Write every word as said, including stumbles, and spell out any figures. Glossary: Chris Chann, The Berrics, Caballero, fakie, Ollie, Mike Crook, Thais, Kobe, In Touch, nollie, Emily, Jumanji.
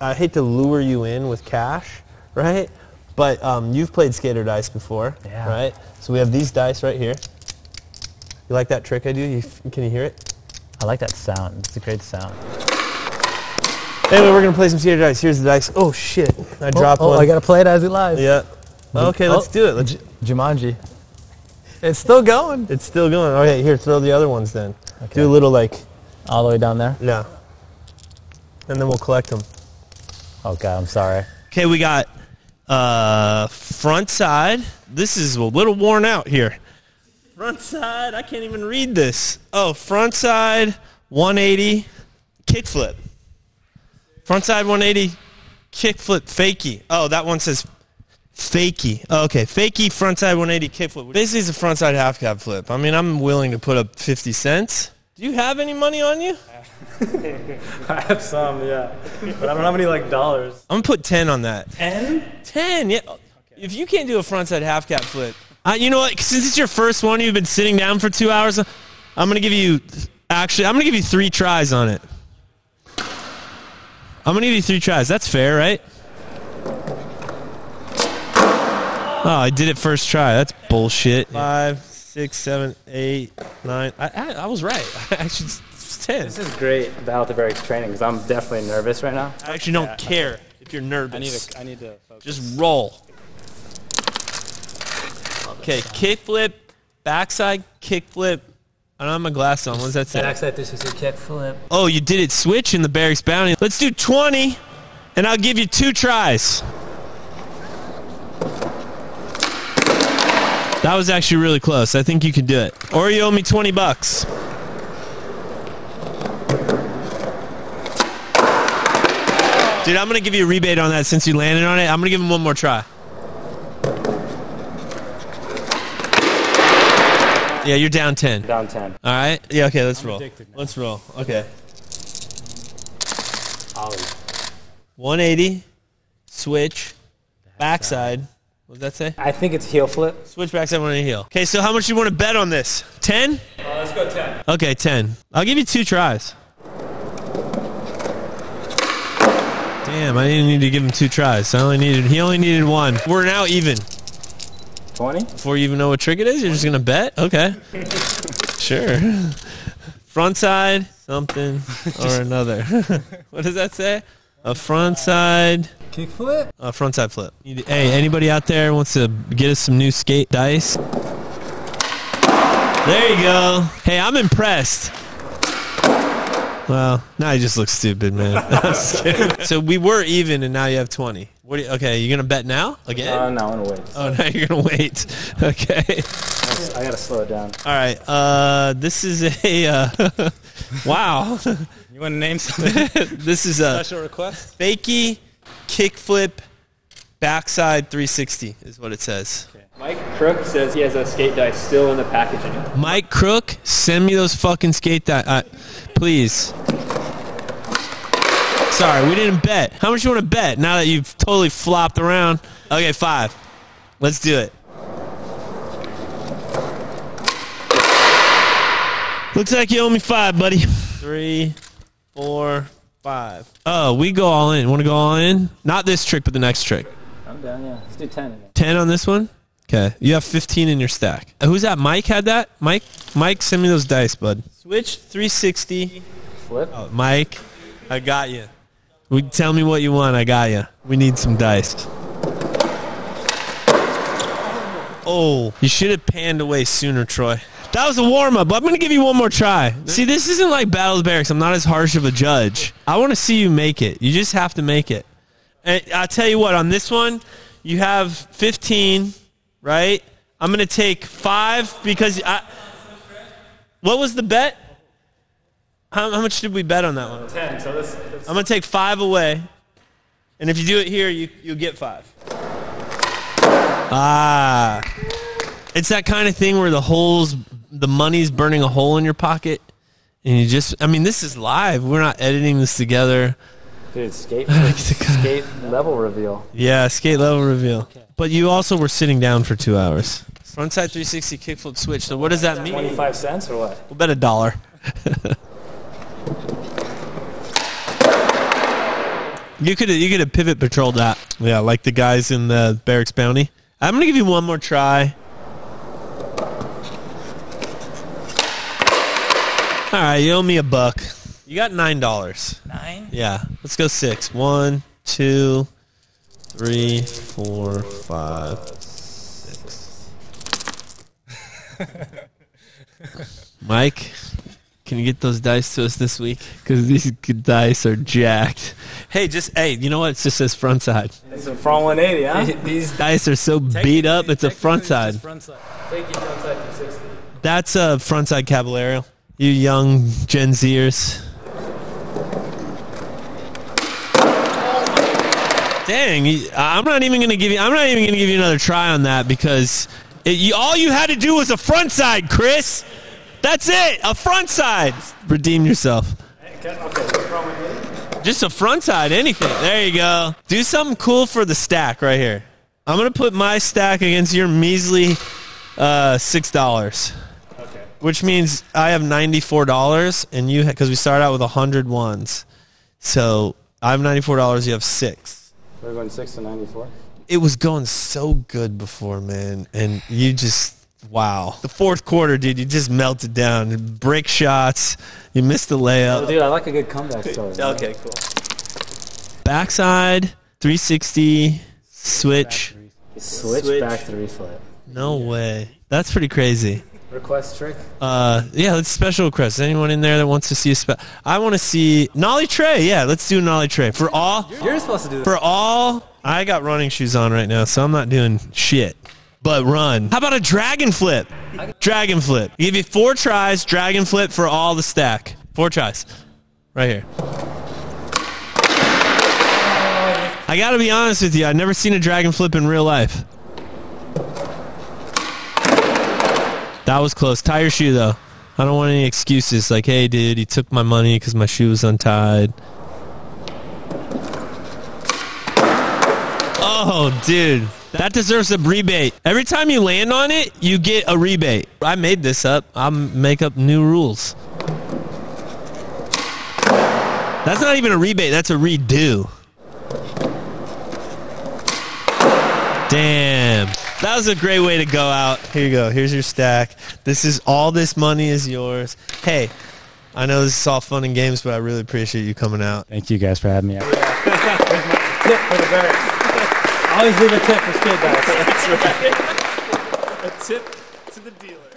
I hate to lure you in with cash, right? But um, you've played skater dice before, yeah. right? So we have these dice right here. You like that trick I do? You f can you hear it? I like that sound. It's a great sound. Anyway, we're going to play some skater dice. Here's the dice. Oh, shit. I oh, dropped oh, one. Oh, I got to play it as it lies. Yeah. Okay, oh, let's do it. Let's Jumanji. It's still going. It's still going. Okay, here, throw the other ones then. Okay. Do a little, like... All the way down there? Yeah. And then we'll collect them. Okay, I'm sorry. Okay, we got uh, front side. This is a little worn out here. Front side, I can't even read this. Oh, front side, one eighty, kickflip. Front side, one eighty, kickflip, fakie. Oh, that one says fakie. Oh, okay, fakie, front side, one eighty, kickflip. Basically, it's a front side half cab flip. I mean, I'm willing to put up fifty cents. Do you have any money on you? I have some, yeah. But I don't have any, like, dollars. I'm going to put ten on that. ten? ten, yeah. Okay. If you can't do a frontside half-cap flip, uh, you know what? Since it's your first one, you've been sitting down for two hours, I'm going to give you, actually, I'm going to give you three tries on it. I'm going to give you three tries. That's fair, right? Oh, I did it first try. That's bullshit. Five, six, seven, eight, nine. I, I, I was right. I should... ten. This is great, the How the Berrics training, because I'm definitely nervous right now. I actually don't yeah. care if you're nervous. I need to, I need to focus. Just roll. Okay, kickflip, backside kickflip. I don't have my glass on. What does that say? Backside, this is a kickflip. Oh, you did it switch in the Berrics Bounty. Let's do twenty, and I'll give you two tries. That was actually really close. I think you can do it. Or you owe me twenty bucks. Dude, I'm going to give you a rebate on that since you landed on it. I'm going to give him one more try. Yeah, you're down ten. Down ten. All right. Yeah, okay, let's I'm roll. Let's roll. Okay. Ollie. one eighty, switch, backside. What does that say? I think it's heel flip. Switch backside, one eighty heel. Okay, so how much do you want to bet on this? ten? Uh, let's go ten. Okay, ten. I'll give you two tries. Damn, I didn't need to give him two tries. I only needed, he only needed one. We're now even. twenty? Before you even know what trick it is, you're just going to bet? Okay. Sure. Front side, something, or another. What does that say? A front side. Kick flip? A front side flip. Hey, anybody out there wants to get us some new skate dice? There you go. Hey, I'm impressed. Well, now you just look stupid, man. I'm just kidding. So we were even, and now you have twenty. What? Are you, okay, you're gonna bet now again? Uh, no, I'm gonna wait. Oh, now you're gonna wait. Okay. I gotta slow it down. All right. Uh, this is a. Uh, wow. You want to name something? This is a special request. Fakie, kickflip, backside three sixty is what it says. Okay. Mike Crook says he has a skate dice still in the packaging. Mike Crook, send me those fucking skate dice. Uh, please. Sorry, we didn't bet. How much you want to bet now that you've totally flopped around? Okay, five. Let's do it. Looks like you owe me five, buddy. Three, four, five. Oh, we go all in. Want to go all in? Not this trick, but the next trick. I'm down, yeah. Let's do ten. ten on this one? Okay, you have fifteen in your stack. Who's that? Mike had that? Mike? Mike, send me those dice, bud. Switch, three sixty. Flip. Oh, Mike, I got you. We, tell me what you want, I got you. We need some dice. Oh, you should have panned away sooner, Troy. That was a warm-up, but I'm going to give you one more try. See, this isn't like Battle of the Berrics. I'm not as harsh of a judge. I want to see you make it. You just have to make it. And I'll tell you what, on this one, you have fifteen... Right? I'm going to take five because I... What was the bet? How, how much did we bet on that one? ten. So this, this I'm going to take five away. And if you do it here, you, you'll get five. Ah. It's that kind of thing where the hole's... The money's burning a hole in your pocket. And you just... I mean, this is live. We're not editing this together. Dude, skate, skate level reveal. Yeah, skate level reveal. Okay. But you also were sitting down for two hours. Frontside three sixty kickflip switch. So what does that mean? twenty-five cents or what? We'll bet a dollar. You could you could have pivot patrolled that. Yeah, like the guys in the Berrics Bounty. I'm going to give you one more try. All right, you owe me a buck. You got nine dollars. Nine? Yeah. Let's go six. One, two, three, four, five, six. Mike, can you get those dice to us this week? Because these dice are jacked. Hey, just, hey, you know what? It's just this front side. It's a front one eighty, huh? These dice are so beat up, it's a front side. Front side. Thank you, front side two sixty. That's a front side Caballero. You young Gen Zers. Dang, I'm not even going to give you, I'm not even going to give you another try on that because it, you, all you had to do was a front side, Chris. That's it, a front side. Redeem yourself. Okay, what's wrong with you? Just a front side, anything. There you go. Do something cool for the stack right here. I'm going to put my stack against your measly uh, six dollars, okay. Which means I have ninety-four dollars, and you, because we started out with one hundred ones. So I have ninety-four dollars, you have six. We're going six to ninety-four? It was going so good before, man, and you just... Wow. The fourth quarter, dude, you just melted down. Break shots. You missed the layup. Oh, dude, I like a good comeback story. Okay, cool. Backside, three sixty, switch. Switch, switch. Back three flip. No way. That's pretty crazy. Request trick? Uh, yeah, let's special request. Anyone in there that wants to see a special? I want to see Nollie Trey. Yeah, let's do Nollie Trey. For all. You're supposed to do that. For all. I got running shoes on right now, so I'm not doing shit. But run. How about a dragon flip? Dragon flip. I'll give you four tries, dragon flip for all the stack. Four tries. Right here. I gotta be honest with you, I've never seen a dragon flip in real life. That was close. Tie your shoe though. I don't want any excuses like, hey dude, he took my money because my shoe was untied. Oh, dude. That deserves a rebate. Every time you land on it, you get a rebate. I made this up. I'll make up new rules. That's not even a rebate. That's a redo. Damn. That was a great way to go out. Here you go. Here's your stack. This is all this money is yours. Hey, I know this is all fun and games, but I really appreciate you coming out. Thank you guys for having me out. Tip for the Berrics. Always leave a tip for skate bags. That's right. A tip to the dealer.